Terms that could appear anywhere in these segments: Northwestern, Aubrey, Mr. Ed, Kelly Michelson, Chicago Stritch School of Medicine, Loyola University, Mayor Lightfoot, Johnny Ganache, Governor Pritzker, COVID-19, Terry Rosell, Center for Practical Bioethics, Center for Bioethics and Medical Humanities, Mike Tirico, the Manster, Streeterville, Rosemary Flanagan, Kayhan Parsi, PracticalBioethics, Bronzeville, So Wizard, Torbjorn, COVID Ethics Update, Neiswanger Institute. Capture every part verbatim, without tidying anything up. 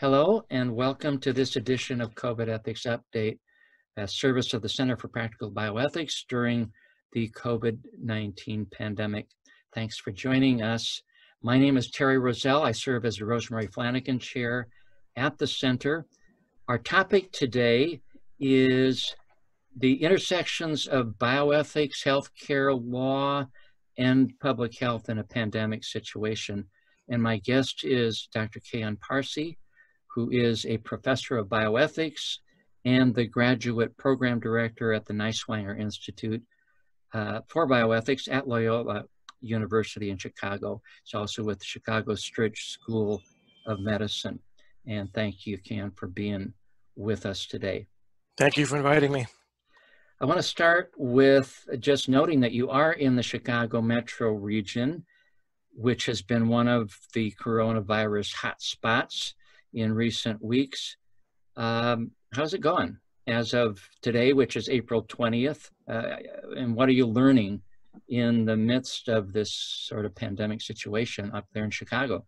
Hello and welcome to this edition of COVID Ethics Update, a service of the Center for Practical Bioethics during the COVID nineteen pandemic. Thanks for joining us. My name is Terry Rosell. I serve as the Rosemary Flanagan Chair at the Center. Our topic today is the intersections of bioethics, healthcare, law, and public health in a pandemic situation. And my guest is Doctor Kayhan Parsi, who is a professor of bioethics and the graduate program director at the Neiswanger Institute uh, for Bioethics at Loyola University in Chicago. It's also with the Chicago Stritch School of Medicine. And thank you, Kayhan, for being with us today. Thank you for inviting me. I want to start with just noting that you are in the Chicago metro region, which has been one of the coronavirus hotspots in recent weeks. Um, how's it going as of today, which is April twentieth? Uh, and what are you learning in the midst of this sort of pandemic situation up there in Chicago?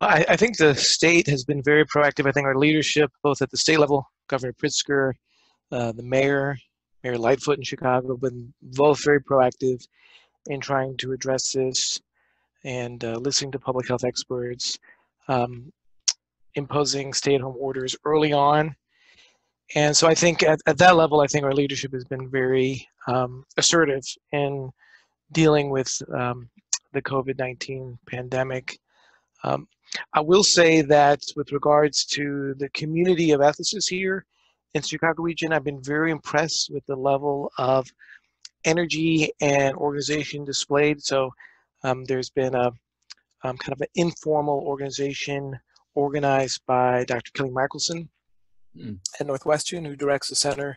I, I think the state has been very proactive. I think our leadership, both at the state level, Governor Pritzker, uh, the mayor, Mayor Lightfoot in Chicago, been both very proactive in trying to address this and uh, listening to public health experts, um, imposing stay-at-home orders early on. And so I think at, at that level, I think our leadership has been very um, assertive in dealing with um, the COVID nineteen pandemic. Um, I will say that with regards to the community of ethicists here in Chicago region, I've been very impressed with the level of energy and organization displayed. So Um, there's been a um, kind of an informal organization organized by Doctor Kelly Michelson mm. at Northwestern, who directs the Center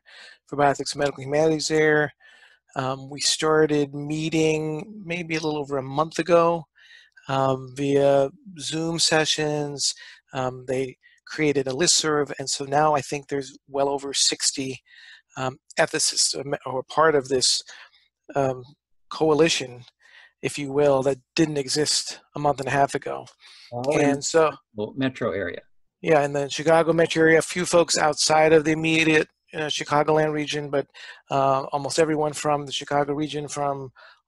for Bioethics and Medical Humanities there. Um, we started meeting maybe a little over a month ago um, via Zoom sessions. Um, they created a listserv, and so now I think there's well over sixty um, ethicists who are part of this um, coalition, if you will, that didn't exist a month and a half ago. Oh, and so, well, metro area. Yeah, in the Chicago metro area, a few folks outside of the immediate you know, Chicagoland region, but uh, almost everyone from the Chicago region, from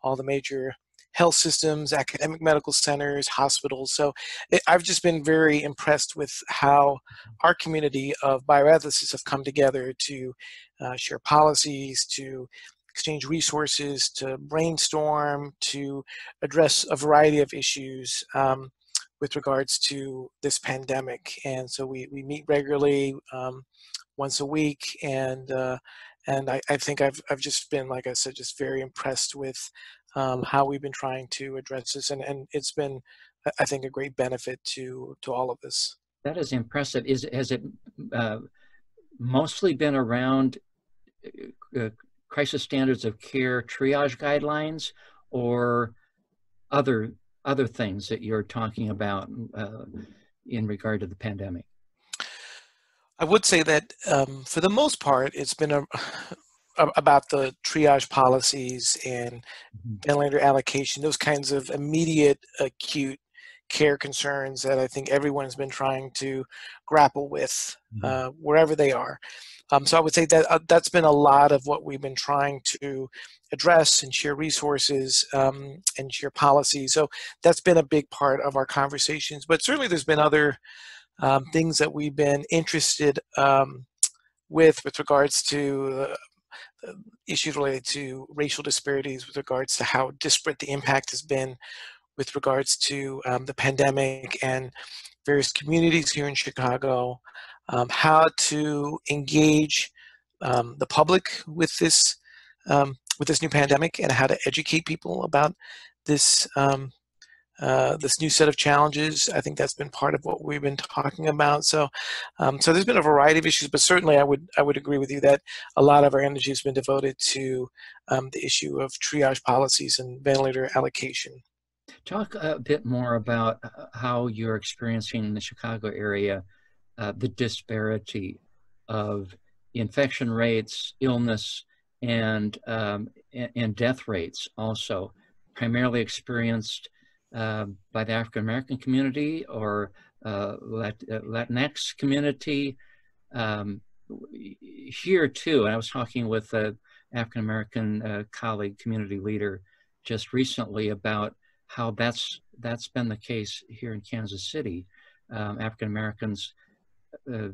all the major health systems, academic medical centers, hospitals. So it, I've just been very impressed with how our community of bioethicists have come together to uh, share policies, to exchange resources, to brainstorm, to address a variety of issues um, with regards to this pandemic. And so we, we meet regularly um, once a week. And uh, and I, I think I've, I've just been, like I said, just very impressed with um, how we've been trying to address this. And, and it's been, I think, a great benefit to, to all of us. That is impressive. Is, has it uh, mostly been around uh, crisis standards of care, triage guidelines, or other other things that you're talking about uh, in regard to the pandemic? I would say that um, for the most part, it's been a, a, about the triage policies and ventilator allocation, those kinds of immediate, acute care concerns that I think everyone's been trying to grapple with uh, wherever they are. Um, so I would say that uh, that's been a lot of what we've been trying to address and share resources um, and share policy. So that's been a big part of our conversations, but certainly there's been other um, things that we've been interested um, with, with regards to uh, issues related to racial disparities, with regards to how disparate the impact has been with regards to um, the pandemic and various communities here in Chicago, um, how to engage um, the public with this um, with this new pandemic, and how to educate people about this um, uh, this new set of challenges. I think that's been part of what we've been talking about. So, um, so there's been a variety of issues, but certainly I would I would agree with you that a lot of our energy has been devoted to um, the issue of triage policies and ventilator allocation. Talk a bit more about how you're experiencing in the Chicago area uh, the disparity of infection rates, illness, and um, and death rates also, primarily experienced uh, by the African-American community or uh, Lat uh, Latinx community. Um, here too, and I was talking with an African-American uh, colleague, community leader, just recently about how that's that's been the case here in Kansas City. Um, African-Americans uh,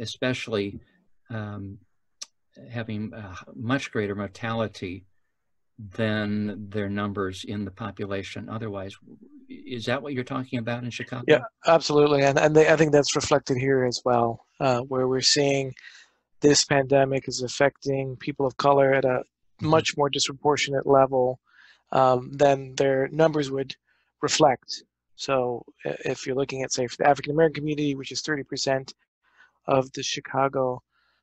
especially um, having uh, much greater mortality than their numbers in the population otherwise. Is that what you're talking about in Chicago? Yeah, absolutely. And, and they, I think that's reflected here as well, uh, where we're seeing this pandemic is affecting people of color at a much more disproportionate level um, than their numbers would reflect. So if you're looking at, say, for the African-American community, which is thirty percent of the Chicago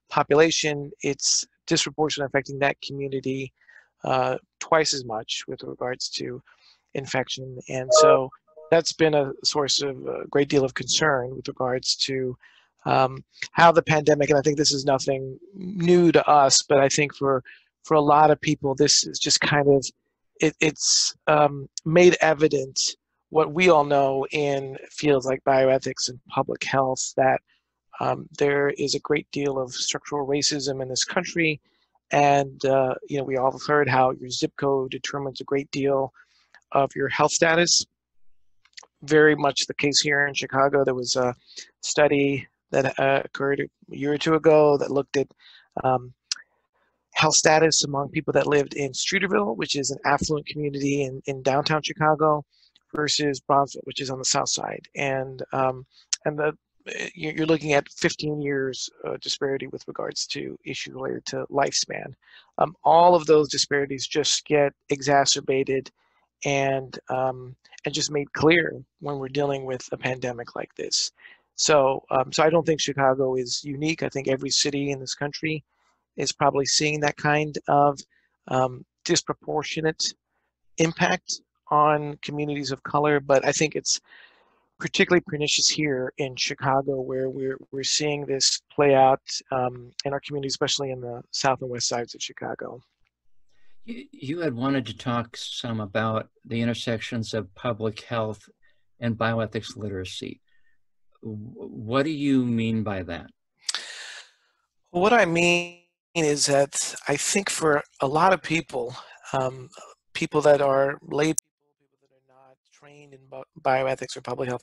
population, it's disproportionately affecting that community uh, twice as much with regards to infection. And so that's been a source of a great deal of concern with regards to um, how the pandemic, and I think this is nothing new to us, but I think for for a lot of people, this is just kind of, it, it's um, made evident what we all know in fields like bioethics and public health, that um, there is a great deal of structural racism in this country. And, uh, you know, we all have heard how your zip code determines a great deal of your health status. Very much the case here in Chicago. There was a study that uh, occurred a year or two ago that looked at um, health status among people that lived in Streeterville, which is an affluent community in, in downtown Chicago, versus Bronzeville, which is on the south side. And um, and the you're looking at fifteen years uh, disparity with regards to issues related to lifespan. Um, all of those disparities just get exacerbated and um, and just made clear when we're dealing with a pandemic like this. So, um, so I don't think Chicago is unique. I think every city in this country is probably seeing that kind of um, disproportionate impact on communities of color, but I think it's particularly pernicious here in Chicago, where we're, we're seeing this play out um, in our community, especially in the south and west sides of Chicago. You, you had wanted to talk some about the intersections of public health and bioethics literacy. What do you mean by that? What I mean is that I think for a lot of people, um, people that are lay people, people that are not trained in bi bioethics or public health,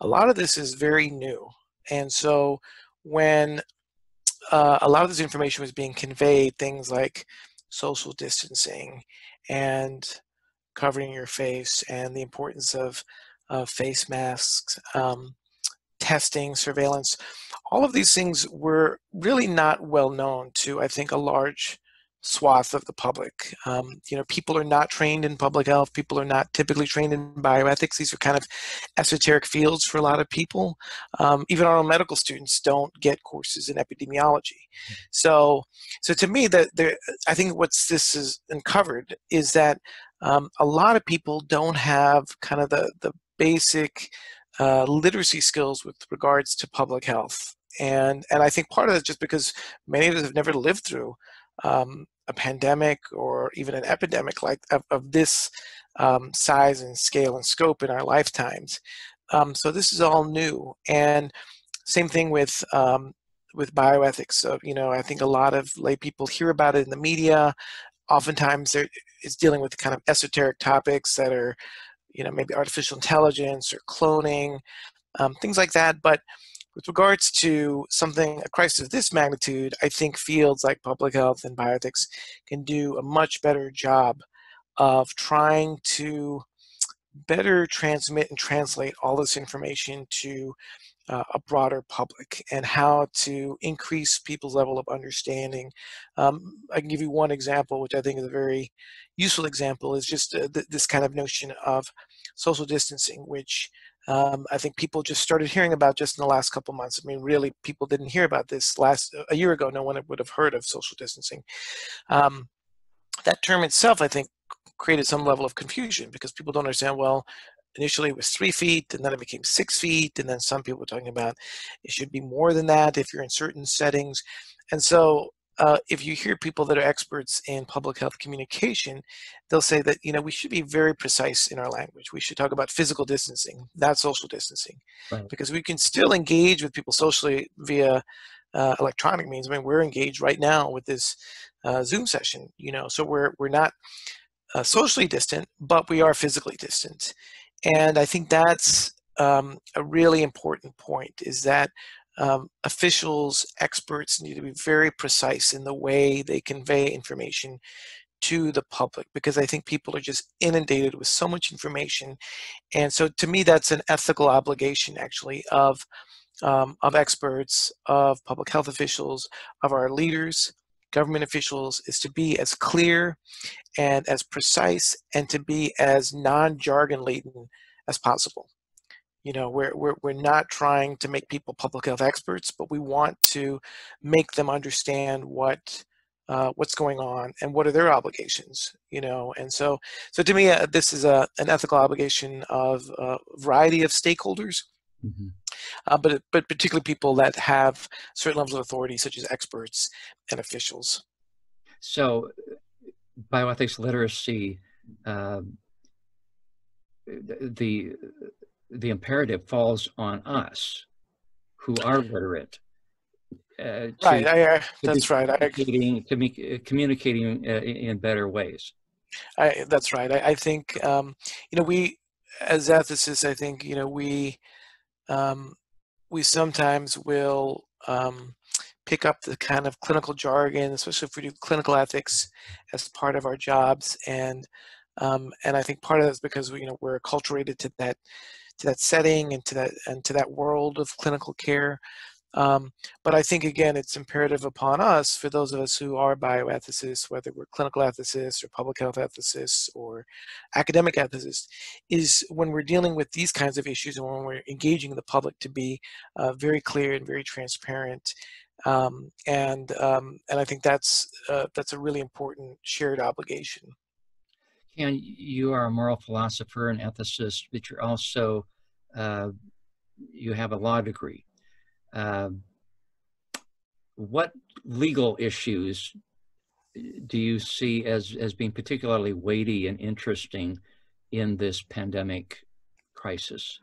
a lot of this is very new. And so when uh, a lot of this information was being conveyed, things like social distancing and covering your face and the importance of uh, face masks, um, testing, surveillance, all of these things were really not well known to, I think, a large swath of the public. Um, you know, people are not trained in public health. People are not typically trained in bioethics. These are kind of esoteric fields for a lot of people. Um, even our own medical students don't get courses in epidemiology. So, so to me, that there, I think what's this is uncovered is that um, a lot of people don't have kind of the the basic uh, literacy skills with regards to public health, and and I think part of that is just because many of us have never lived through Um, a pandemic or even an epidemic like of, of this um, size and scale and scope in our lifetimes. Um, so this is all new, and same thing with um, with bioethics. So, you know, I think a lot of lay people hear about it in the media. Oftentimes it's dealing with kind of esoteric topics that are, you know, maybe artificial intelligence or cloning, um, things like that. But with regards to something, a crisis of this magnitude, I think fields like public health and bioethics can do a much better job of trying to better transmit and translate all this information to uh, a broader public, and how to increase people's level of understanding. Um, I can give you one example, which I think is a very useful example, is just uh, th this kind of notion of social distancing, which Um, I think people just started hearing about just in the last couple months. I mean, really, people didn't hear about this last a year ago. No one would have heard of social distancing. Um, that term itself, I think, created some level of confusion, because people don't understand, well, initially it was three feet, and then it became six feet, and then some people were talking about it should be more than that if you're in certain settings. And so uh, if you hear people that are experts in public health communication, they'll say that, you know, we should be very precise in our language. We should talk about physical distancing, not social distancing, right. Because we can still engage with people socially via uh, electronic means. I mean, we're engaged right now with this uh, Zoom session, you know, so we're, we're not uh, socially distant, but we are physically distant. And I think that's um, a really important point, is that um, officials, experts need to be very precise in the way they convey information to the public, because I think people are just inundated with so much information. And so to me, that's an ethical obligation, actually, of, um, of experts, of public health officials, of our leaders, government officials, is to be as clear and as precise and to be as non-jargon laden as possible. You know, we're, we're, we're not trying to make people public health experts, but we want to make them understand what uh, what's going on and what are their obligations, you know. And so, so to me, uh, this is a, an ethical obligation of a variety of stakeholders. Mm-hmm. uh, but, but particularly people that have certain levels of authority, such as experts and officials. So bioethics literacy, uh, the, the imperative falls on us who are literate. Uh, to, right, I, I, that's to right. Communicating, I, communicating uh, in better ways. I, that's right. I, I think, um, you know, we, as ethicists, I think, you know, we... Um, we sometimes will um, pick up the kind of clinical jargon, especially if we do clinical ethics as part of our jobs, and um, and I think part of that's because we, you know, we're acculturated to that to that setting and to that and to that world of clinical care. Um, but I think, again, it's imperative upon us, for those of us who are bioethicists, whether we're clinical ethicists or public health ethicists or academic ethicists, is when we're dealing with these kinds of issues and when we're engaging the public, to be uh, very clear and very transparent. Um, and, um, and I think that's, uh, that's a really important shared obligation. Kayhan, you are a moral philosopher and ethicist, but you're also, uh, you have a law degree. Uh, what legal issues do you see as, as being particularly weighty and interesting in this pandemic crisis?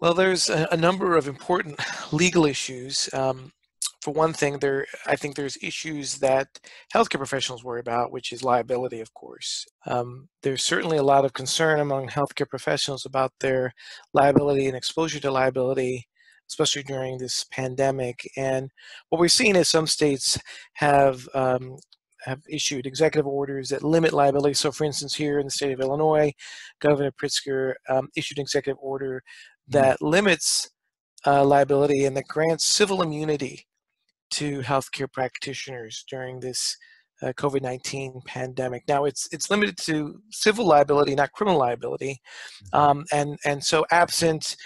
Well, there's a, a number of important legal issues. Um, for one thing, there I think there's issues that healthcare professionals worry about, which is liability, of course. Um, there's certainly a lot of concern among healthcare professionals about their liability and exposure to liability, especially during this pandemic. And what we're seeing is some states have, um, have issued executive orders that limit liability. So for instance, here in the state of Illinois, Governor Pritzker um, issued an executive order that limits uh, liability and that grants civil immunity to healthcare practitioners during this uh, COVID nineteen pandemic. Now it's, it's limited to civil liability, not criminal liability. Um, and, and so absent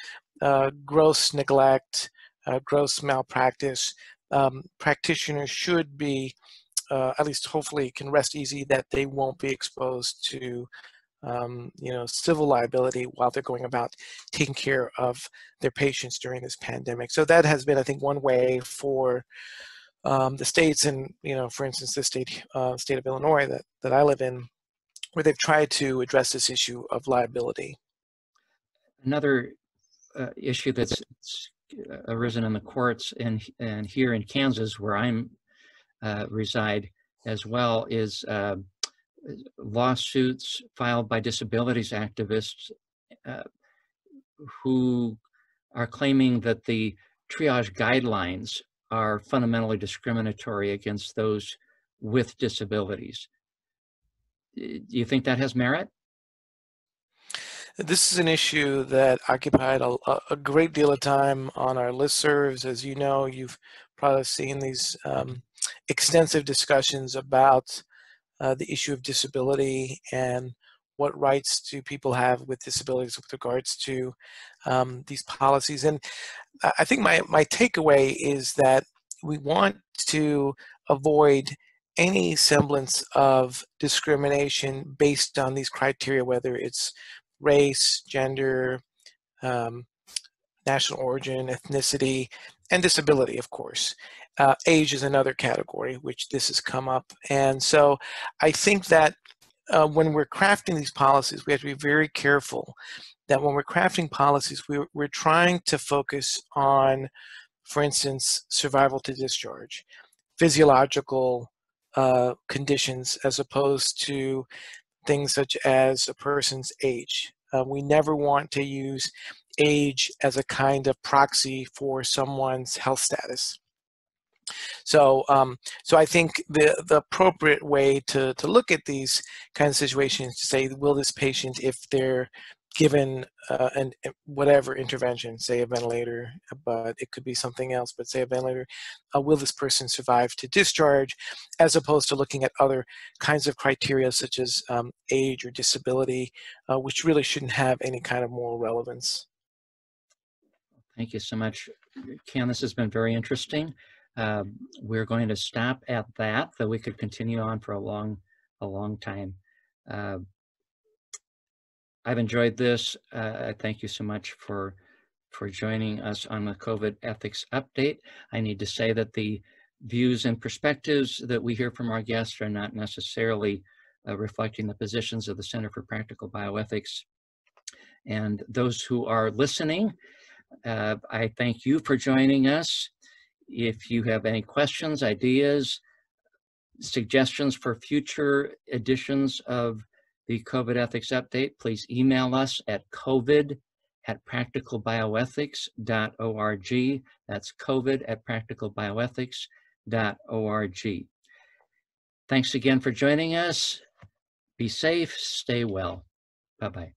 Uh, gross neglect, uh, gross malpractice, um, practitioners should be, uh, at least hopefully, can rest easy that they won't be exposed to, um, you know, civil liability while they're going about taking care of their patients during this pandemic. So that has been, I think, one way for um, the states, and, you know, for instance, the state, uh, state of Illinois that, that I live in, where they've tried to address this issue of liability. Another Uh, issue that's arisen in the courts and and here in Kansas, where I'm uh, reside as well, is uh, lawsuits filed by disabilities activists uh, who are claiming that the triage guidelines are fundamentally discriminatory against those with disabilities. Do you think that has merit? This is an issue that occupied a, a great deal of time on our listservs. As you know, you've probably seen these um, extensive discussions about uh, the issue of disability and what rights do people have with disabilities with regards to um, these policies. And I think my, my takeaway is that we want to avoid any semblance of discrimination based on these criteria, whether it's race, gender, um, national origin, ethnicity, and disability, of course. Uh, age is another category, which this has come up. And so I think that uh, when we're crafting these policies, we have to be very careful that when we're crafting policies, we, we're trying to focus on, for instance, survival to discharge, physiological uh, conditions, as opposed to things such as a person's age. Uh, we never want to use age as a kind of proxy for someone's health status. So, um, so I think the, the appropriate way to, to look at these kinds of situations is to say, will this patient, if they're given uh, an, whatever intervention, say a ventilator, but it could be something else, but say a ventilator, uh, will this person survive to discharge, as opposed to looking at other kinds of criteria such as um, age or disability, uh, which really shouldn't have any kind of moral relevance. Thank you so much, Kayhan. This has been very interesting. Uh, we're going to stop at that, though we could continue on for a long, a long time. Uh, I've enjoyed this. Uh, thank you so much for, for joining us on the COVID Ethics Update. I need to say that the views and perspectives that we hear from our guests are not necessarily uh, reflecting the positions of the Center for Practical Bioethics. And those who are listening, uh, I thank you for joining us. If you have any questions, ideas, suggestions for future editions of the COVID Ethics Update, please email us at covid at practical bioethics dot org. That's covid at practical bioethics dot org. Thanks again for joining us. Be safe, stay well. Bye-bye.